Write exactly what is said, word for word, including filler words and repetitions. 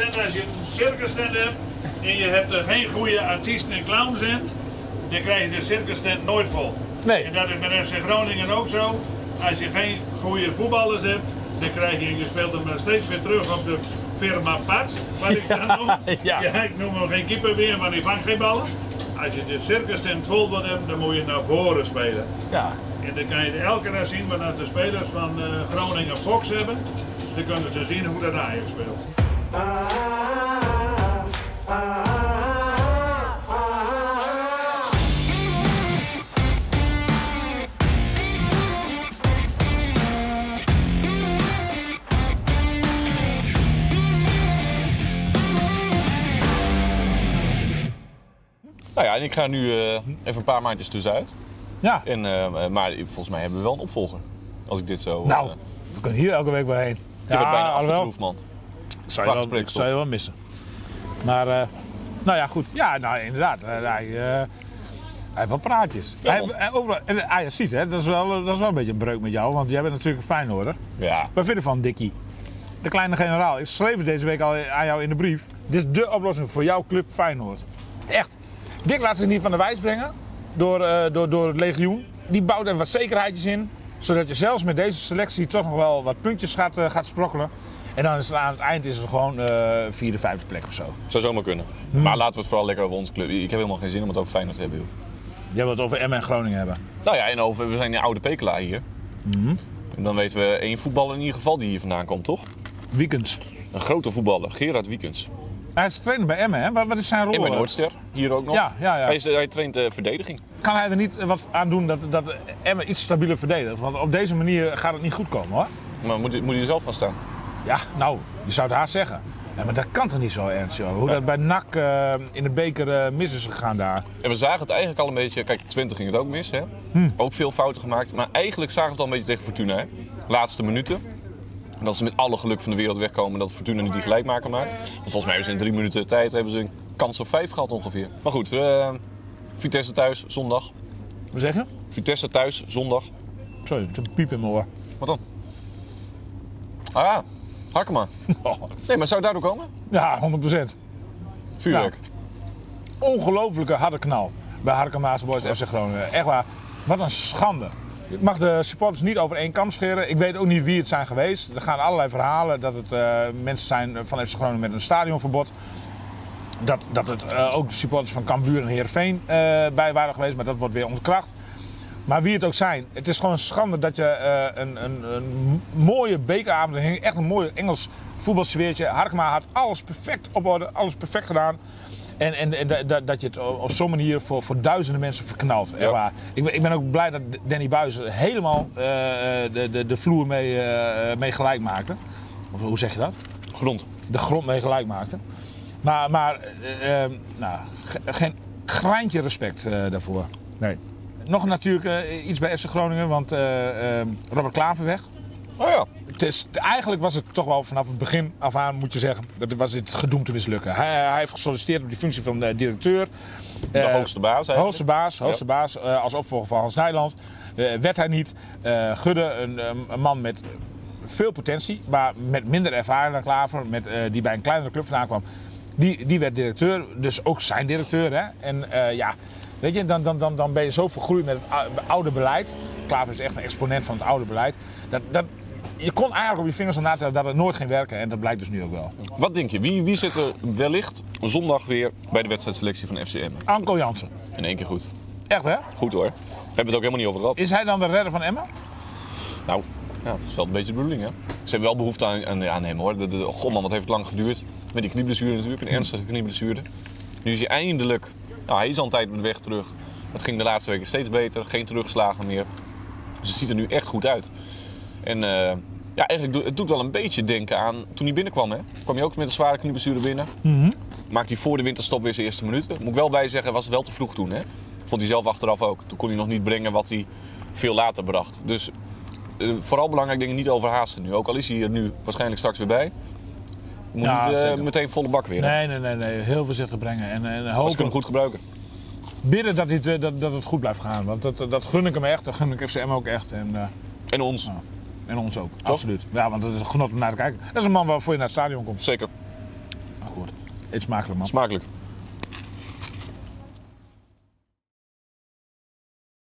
Stel als je een circustent hebt en je hebt er geen goede artiesten en clowns in, dan krijg je de circustent nooit vol. Nee. En dat is met F C Groningen ook zo. Als je geen goede voetballers hebt, dan krijg je, je speelt hem steeds weer terug op de firma Pats, wat ik dan noem. Ja. Ja, ik noem hem geen keeper meer, want die vangt geen ballen. Als je de circustent vol wilt hebben, dan moet je naar voren spelen. Ja. En dan kan je elke keer zien wat de spelers van uh, Groningen Fox hebben. Dan kunnen ze zien hoe dat Ajax speelt. Nou ja, en ik ga nu uh, even een paar maandjes tussenuit. Ja. En, uh, maar volgens mij hebben we wel een opvolger. Als ik dit zo... Nou, uh, we kunnen hier elke week weer heen. Je bent bijna afgetroefd, man. Zou je wel missen. Maar, uh, nou ja, goed. Ja, nou inderdaad. Uh, hij, uh, hij heeft wel praatjes. Ja, hij, hij, overal, en Ajax ziet, hè, dat is, wel, dat is wel een beetje een breuk met jou. Want jij bent natuurlijk een Feyenoorder. Ja. Wat vind je van Dickie? De kleine generaal. Ik schreef het deze week al aan jou in de brief. Dit is dé oplossing voor jouw club Feyenoord. Echt. Dick laat zich niet van de wijs brengen door, uh, door, door het legioen. Die bouwt er wat zekerheidjes in. Zodat je zelfs met deze selectie toch nog wel wat puntjes gaat, uh, gaat sprokkelen. En dan is het aan het eind is het gewoon uh, vierde, vijfde plek of zo. Zou zomaar kunnen. Hmm. Maar laten we het vooral lekker over onze club. Ik heb helemaal geen zin om het over Feyenoord te hebben, joh. Jij wilt het over Emmen en Groningen hebben. Nou ja, en over, we zijn in oude Pekela hier. Hmm. En dan weten we één voetballer in ieder geval die hier vandaan komt, toch? Wiekens. Een grote voetballer, Gerard Wiekens. Hij is trainer bij Emmen, hè? Wat, wat is zijn rol? Emmen Noordster, hier ook nog. Ja, ja, ja. Hij, is, hij traint uh, verdediging. Kan hij er niet wat aan doen dat, dat Emmen iets stabieler verdedigt? Want op deze manier gaat het niet goed komen, hoor. Maar moet, moet hij er zelf gaan staan? Ja, nou, je zou het haast zeggen. Ja, maar dat kan toch niet zo ernstig, hoor. Hoe ja. dat bij N A C uh, in de beker uh, mis is gegaan daar. En we zagen het eigenlijk al een beetje... Kijk, twintig ging het ook mis, hè. Hm. Ook veel fouten gemaakt. Maar eigenlijk zagen we het al een beetje tegen Fortuna, hè. Laatste minuten. En dat ze met alle geluk van de wereld wegkomen dat Fortuna niet die gelijkmaker maakt. Want volgens mij hebben ze in drie minuten tijd hebben ze een kans op vijf gehad ongeveer. Maar goed, uh, Vitesse thuis, zondag. Wat zeg je? Vitesse thuis, zondag. Sorry, ik heb een piep in mijn oor. Wat dan? Ah ja, Harkema. Nee, maar zou het daardoor komen? Ja, honderd procent. Vuurwerk. Nou, ongelofelijke harde knal bij Harkemase Boys F C Groningen. Echt waar, wat een schande. Ik mag de supporters niet over één kam scheren. Ik weet ook niet wie het zijn geweest. Er gaan allerlei verhalen dat het uh, mensen zijn van F C Groningen met een stadionverbod. Dat, dat het uh, ook supporters van Kambuur en Heerenveen uh, bij waren geweest. Maar dat wordt weer ontkracht. Maar wie het ook zijn. Het is gewoon schande dat je uh, een, een, een mooie bekeravond hing. Echt een mooi Engels voetbalsfeertje. Harkema had alles perfect op orde. Alles perfect gedaan. En, en, en dat, dat je het op zo'n manier voor, voor duizenden mensen verknalt. Ja. Ik, ik ben ook blij dat Danny Buizer helemaal uh, de, de, de vloer mee, uh, mee gelijk maakte. Of hoe zeg je dat? Grond. De grond mee gelijk maakte. Maar, maar uh, uh, nou, geen greintje respect uh, daarvoor. Nee. Nog natuurlijk uh, iets bij F C Groningen, want uh, uh, Robert Klaver weg. Oh ja. Het is, eigenlijk was het toch wel vanaf het begin af aan, moet je zeggen, dat was dit gedoemd te mislukken. Hij, hij heeft gesolliciteerd op die functie van de directeur. De uh, hoogste baas eigenlijk. Hoogste baas, hoogste ja. baas uh, als opvolger van Hans Nijland. Uh, werd hij niet. Uh, Gudde, een, een man met veel potentie, maar met minder ervaring dan Klaver, met, uh, die bij een kleinere club vandaan kwam. Die, die werd directeur, dus ook zijn directeur. Hè? En uh, ja, weet je, dan, dan, dan, dan ben je zo vergroeid met het oude beleid. Klaver is echt een exponent van het oude beleid. Dat, dat, je kon eigenlijk op je vingers aan nadenken dat het nooit ging werken en dat blijkt dus nu ook wel. Wat denk je, wie, wie zit er wellicht zondag weer bij de wedstrijdselectie van F C Emmen? Anko Jansen. In één keer goed. Echt hè? Goed hoor. We hebben het ook helemaal niet over gehad. Is hij dan de redder van Emmen? Nou, ja, dat is wel een beetje de bedoeling hè. Ze hebben wel behoefte aan, aan, aan hem hoor. De, de, god man, wat heeft het lang geduurd. Met die knieblessure natuurlijk, een ernstige knieblessure. Nu is hij eindelijk, nou hij is al een tijd met weg terug. Het ging de laatste weken steeds beter, geen terugslagen meer. Dus het ziet er nu echt goed uit. En uh, ja, eigenlijk het doet wel een beetje denken aan toen hij binnenkwam. Hè? Kwam je ook met een zware knieblessure binnen. Mm-hmm. Maakte hij voor de winterstop weer zijn eerste minuten. Moet ik wel bij zeggen, was het wel te vroeg toen. Hè? Vond hij zelf achteraf ook. Toen kon hij nog niet brengen wat hij veel later bracht. Dus uh, vooral belangrijk dingen niet overhaasten nu. Ook al is hij er nu waarschijnlijk straks weer bij. Moet ja, niet uh, meteen volle bak weer. Nee, nee, nee, nee. Heel voorzichtig brengen. En, en hopen... Ze kunnen hem goed gebruiken. Bidden dat het, dat, dat het goed blijft gaan. Want dat, dat gun ik hem echt. Dat gun ik F C Emmen ook echt. En, uh... en ons. Nou. En ons ook, absoluut. Ja, want het is een genot om naar te kijken. Dat is een man waarvoor je naar het stadion komt. Zeker. Maar goed, eet smakelijk, man. Smakelijk.